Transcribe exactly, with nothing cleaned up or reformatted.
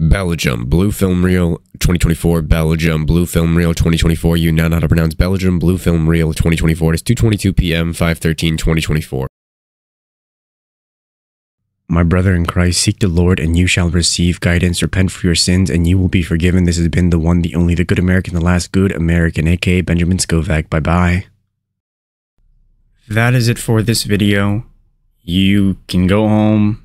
Belgium. Blue Film Reel twenty twenty-four. Belgium. Blue Film Reel twenty twenty-four. You now know how to pronounce Belgium. Blue Film Reel twenty twenty-four. It's two twenty-two p m five thirteen twenty twenty-four. My brother in Christ, seek the Lord and you shall receive guidance. Repent for your sins and you will be forgiven. This has been the one, the only, the good American, the last good American, aka Benjamin Scovach. Bye-bye. That is it for this video. You can go home.